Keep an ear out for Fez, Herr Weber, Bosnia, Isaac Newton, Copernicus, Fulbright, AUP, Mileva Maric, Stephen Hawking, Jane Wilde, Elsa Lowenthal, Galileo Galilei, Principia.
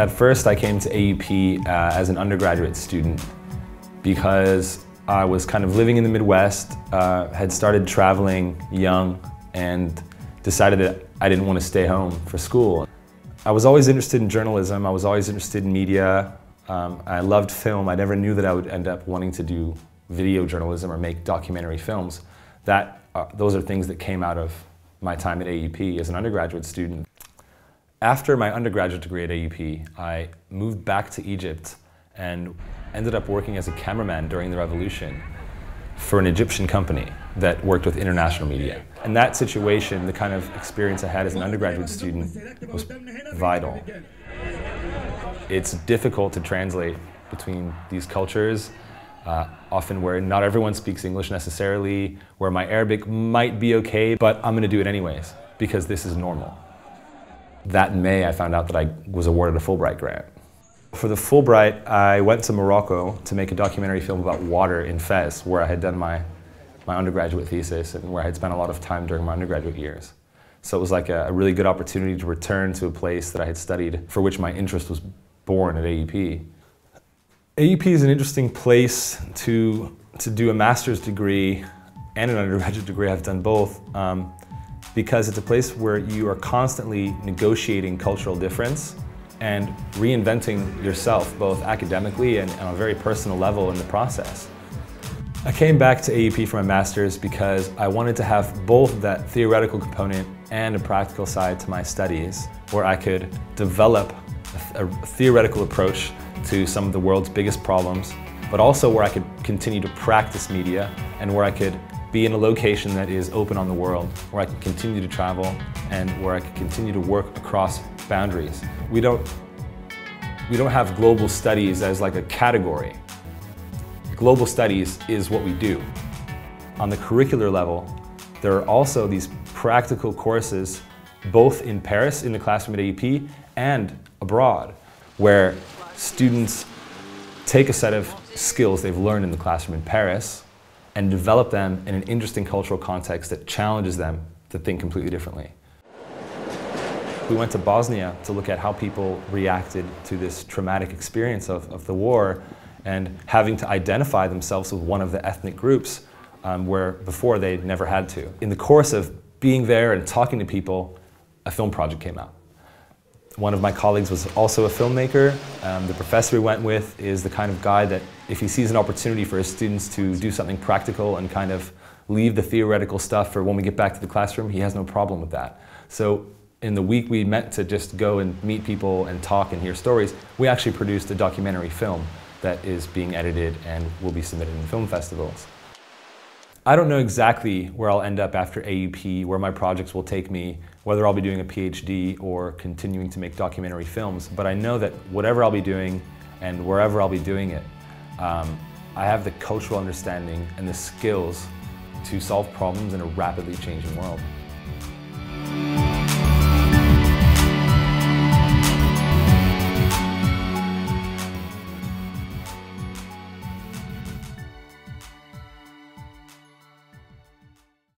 At first, I came to AUP as an undergraduate student because I was kind of living in the Midwest, had started traveling young, and decided that I didn't want to stay home for school. I was always interested in journalism, I was always interested in media, I loved film. I never knew that I would end up wanting to do video journalism or make documentary films. Those are things that came out of my time at AUP as an undergraduate student. After my undergraduate degree at AUP, I moved back to Egypt and ended up working as a cameraman during the revolution for an Egyptian company that worked with international media. And that situation, the kind of experience I had as an undergraduate student, was vital. It's difficult to translate between these cultures, often where not everyone speaks English necessarily, where my Arabic might be okay, but I'm gonna do it anyways, because this is normal. That May, I found out that I was awarded a Fulbright grant. For the Fulbright, I went to Morocco to make a documentary film about water in Fez, where I had done my undergraduate thesis and where I had spent a lot of time during my undergraduate years. So it was like a really good opportunity to return to a place that I had studied, for which my interest was born at AUP. AUP is an interesting place to do a master's degree and an undergraduate degree. I've done both. Because it's a place where you are constantly negotiating cultural difference and reinventing yourself, both academically and on a very personal level in the process. I came back to AUP for my master's because I wanted to have both that theoretical component and a practical side to my studies, where I could develop a theoretical approach to some of the world's biggest problems, but also where I could continue to practice media and where I could be in a location that is open on the world, where I can continue to travel and where I can continue to work across boundaries. We don't have global studies as like a category. Global studies is what we do. On the curricular level, there are also these practical courses, both in Paris, in the classroom at AUP, and abroad, where students take a set of skills they've learned in the classroom in Paris and develop them in an interesting cultural context that challenges them to think completely differently. We went to Bosnia to look at how people reacted to this traumatic experience of the war and having to identify themselves with one of the ethnic groups where before they'd never had to. In the course of being there and talking to people, a film project came out. One of my colleagues was also a filmmaker. The professor we went with is the kind of guy that if he sees an opportunity for his students to do something practical and kind of leave the theoretical stuff for when we get back to the classroom, he has no problem with that. So in the week we meant to just go and meet people and talk and hear stories, we actually produced a documentary film that is being edited and will be submitted in film festivals. I don't know exactly where I'll end up after AUP, where my projects will take me, whether I'll be doing a PhD or continuing to make documentary films, but I know that whatever I'll be doing and wherever I'll be doing it, I have the cultural understanding and the skills to solve problems in a rapidly changing world.